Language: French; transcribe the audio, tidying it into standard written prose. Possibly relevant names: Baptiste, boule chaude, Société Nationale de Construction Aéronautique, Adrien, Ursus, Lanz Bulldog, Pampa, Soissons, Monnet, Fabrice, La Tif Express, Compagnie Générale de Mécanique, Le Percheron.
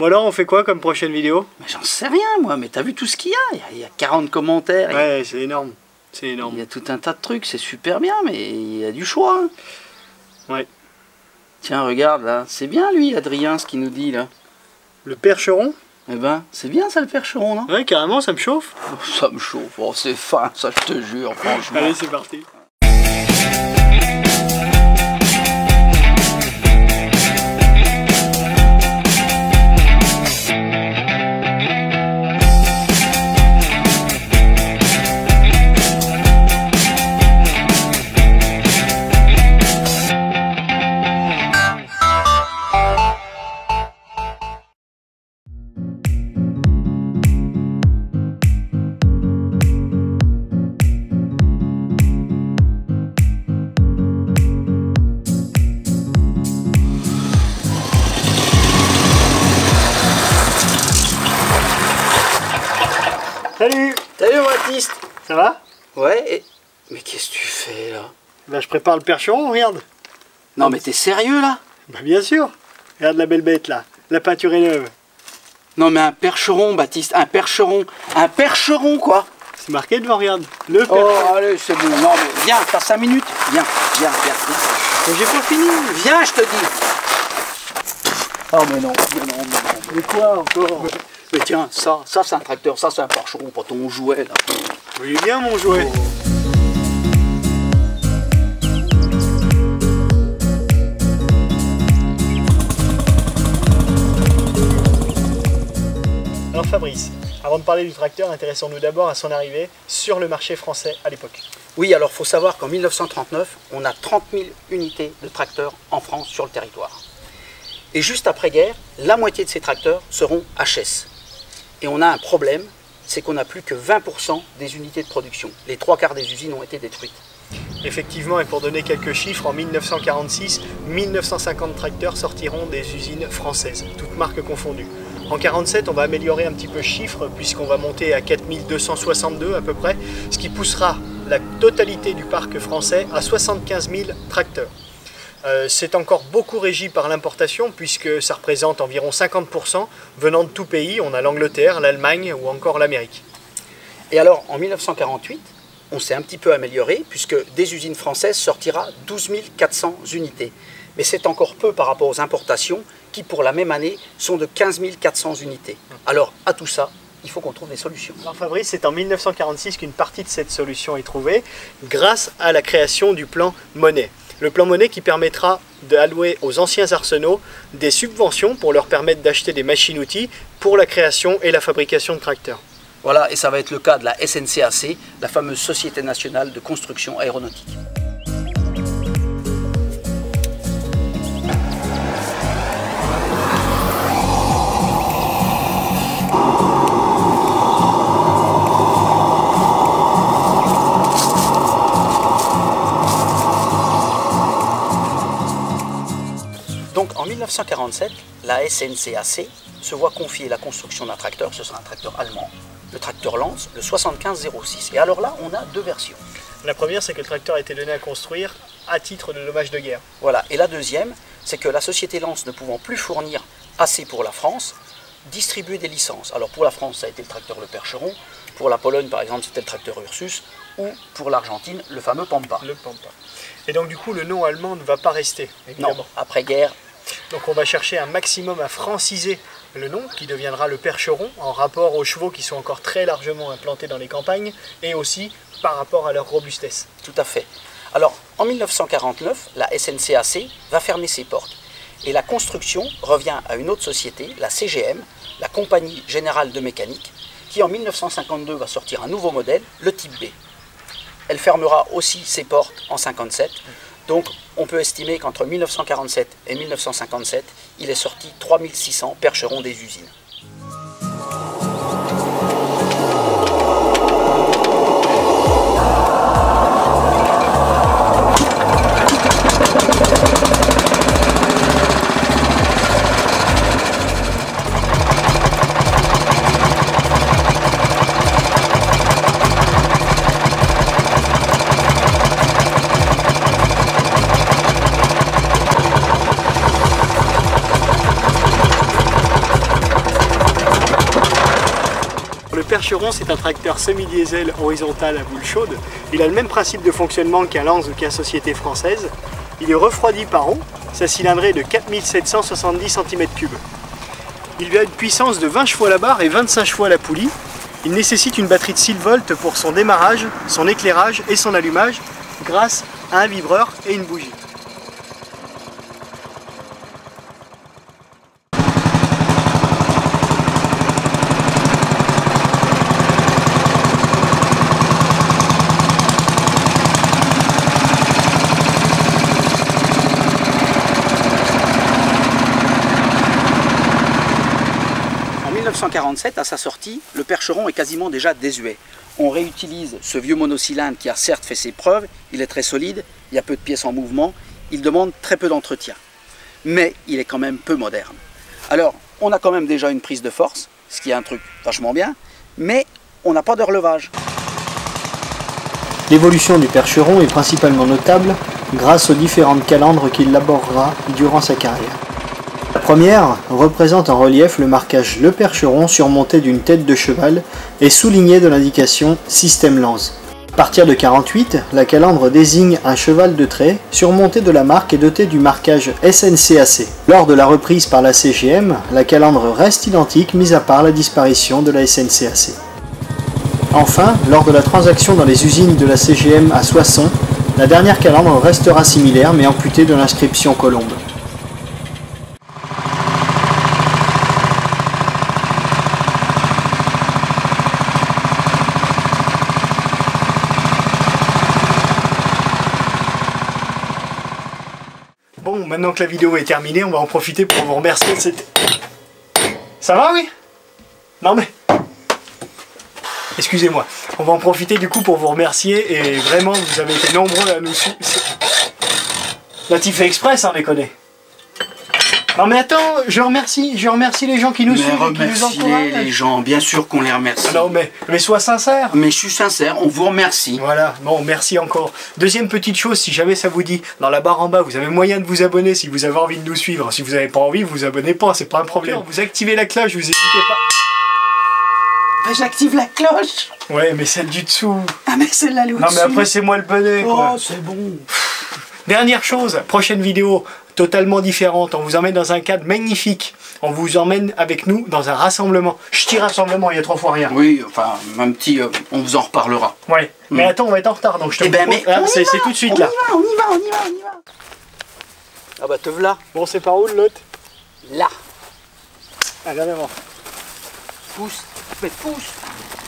Bon alors on fait quoi comme prochaine vidéo? J'en sais rien moi, mais t'as vu tout ce qu'il y a? Il y a 40 commentaires. Ouais, c'est énorme. C'est énorme. Il y a tout un tas de trucs, c'est super bien, mais il y a du choix. Ouais. Tiens, regarde là, c'est bien lui, Adrien, ce qu'il nous dit là. Le Percheron? Eh ben, c'est bien ça le Percheron, non? Ouais, carrément, ça me chauffe. Ça me chauffe, oh, c'est fin, ça je te jure, franchement. Allez, c'est parti. Salut! Salut Baptiste! Ça va? Ouais, et... Mais qu'est-ce que tu fais là? Ben je prépare le Percheron, regarde! Non mais t'es sérieux là? Ben bien sûr! Regarde la belle bête là, la peinture est neuve! Non mais un Percheron Baptiste, un Percheron! Un Percheron quoi! C'est marqué devant, regarde! Le Percheron! Oh allez c'est bon, non mais viens, t'as 5 minutes! Viens! J'ai pas fini! Viens je te dis! Oh mais non! Mais quoi encore? Mais tiens, ça c'est un tracteur, ça c'est un Percheron pour ton jouet là. Oui bien mon jouet. Alors Fabrice, avant de parler du tracteur, intéressons-nous d'abord à son arrivée sur le marché français à l'époque. Oui, alors faut savoir qu'en 1939, on a 30 000 unités de tracteurs en France sur le territoire. Et juste après-guerre, la moitié de ces tracteurs seront HS. Et on a un problème, c'est qu'on n'a plus que 20% des unités de production. Les 3/4 des usines ont été détruites. Effectivement, et pour donner quelques chiffres, en 1946, 1950 tracteurs sortiront des usines françaises, toutes marques confondues. En 1947, on va améliorer un petit peu le chiffre, puisqu'on va monter à 4262 à peu près, ce qui poussera la totalité du parc français à 75 000 tracteurs. C'est encore beaucoup régi par l'importation puisque ça représente environ 50% venant de tout pays, on a l'Angleterre, l'Allemagne ou encore l'Amérique. Et alors en 1948, on s'est un petit peu amélioré puisque des usines françaises sortira 12 400 unités. Mais c'est encore peu par rapport aux importations qui pour la même année sont de 15 400 unités. Alors à tout ça, il faut qu'on trouve des solutions. Alors Fabrice, c'est en 1946 qu'une partie de cette solution est trouvée grâce à la création du plan Monnet. Le plan Monnet qui permettra d'allouer aux anciens arsenaux des subventions pour leur permettre d'acheter des machines-outils pour la création et la fabrication de tracteurs. Voilà, et ça va être le cas de la SNCAC, la fameuse Société Nationale de Construction Aéronautique. En 1947, la SNCAC se voit confier la construction d'un tracteur, ce sera un tracteur allemand, le tracteur Lanz, le 7506. Et alors là, on a deux versions. La première, c'est que le tracteur a été donné à construire à titre de dommage de guerre. Voilà, et la deuxième, c'est que la société Lanz ne pouvant plus fournir assez pour la France, distribuer des licences. Alors pour la France, ça a été le tracteur Le Percheron, pour la Pologne, par exemple, c'était le tracteur Ursus, ou pour l'Argentine, le fameux Pampa. Le Pampa. Et donc du coup, le nom allemand ne va pas rester, évidemment. Non, après-guerre. Donc on va chercher un maximum à franciser le nom qui deviendra le Percheron en rapport aux chevaux qui sont encore très largement implantés dans les campagnes et aussi par rapport à leur robustesse. Tout à fait. Alors en 1949, la SNCAC va fermer ses portes et la construction revient à une autre société, la CGM, la Compagnie Générale de Mécanique, qui en 1952 va sortir un nouveau modèle, le type B. Elle fermera aussi ses portes en 1957. Donc, on peut estimer qu'entre 1947 et 1957, il est sorti 3600 Percherons des usines. Percheron, c'est un tracteur semi-diesel horizontal à boule chaude. Il a le même principe de fonctionnement qu'un Lanz ou qu'un Société française. Il est refroidi par eau. Sa cylindrée est de 4770 cm3. Il a une puissance de 20 chevaux à la barre et 25 chevaux à la poulie. Il nécessite une batterie de 6 volts pour son démarrage, son éclairage et son allumage grâce à un vibreur et une bougie. En 1947, à sa sortie, le Percheron est quasiment déjà désuet. On réutilise ce vieux monocylindre qui a certes fait ses preuves, il est très solide, il y a peu de pièces en mouvement, il demande très peu d'entretien. Mais il est quand même peu moderne. Alors, on a quand même déjà une prise de force, ce qui est un truc vachement bien, mais on n'a pas de relevage. L'évolution du Percheron est principalement notable grâce aux différentes calandres qu'il élaborera durant sa carrière. La première représente en relief le marquage Le Percheron surmonté d'une tête de cheval et souligné de l'indication Système Lanz. A partir de 48, la calandre désigne un cheval de trait surmonté de la marque et doté du marquage SNCAC. Lors de la reprise par la CGM, la calandre reste identique mis à part la disparition de la SNCAC. Enfin, lors de la transaction dans les usines de la CGM à Soissons, la dernière calandre restera similaire mais amputée de l'inscription Colombe. Bon, maintenant que la vidéo est terminée, on va en profiter pour vous remercier de cette... Ça va, oui? Non mais... Excusez-moi. On va en profiter du coup pour vous remercier et vraiment, vous avez été nombreux à nous suivre. La Tif Express, hein, les connaît. Non mais attends, je remercie les gens qui nous suivent et qui nous encouragent. Les gens, bien sûr qu'on les remercie. Ah non mais sois sincère. Mais je suis sincère, on vous remercie. Voilà, bon merci encore. Deuxième petite chose, si jamais ça vous dit, dans la barre en bas, vous avez moyen de vous abonner si vous avez envie de nous suivre. Si vous n'avez pas envie, vous vous abonnez pas, c'est pas un problème. Vous activez la cloche, vous hésitez pas. Ben, j'active la cloche. Ouais, mais celle du dessous. Ah mais celle-là, elle est au-dessus. Non mais après c'est moi le bonnet. Oh, c'est bon. Dernière chose, prochaine vidéo totalement différente, on vous emmène dans un cadre magnifique, on vous emmène avec nous dans un rassemblement. Ch'ti rassemblement, il y a 3 fois rien. Oui, enfin, un petit, on vous en reparlera. Ouais, mais attends, on va être en retard, donc je te c'est tout de suite là. On y va. Ah bah te v'là. Bon, c'est par où l'autre? Là. Allez, en avant. Pousse, mais pousse.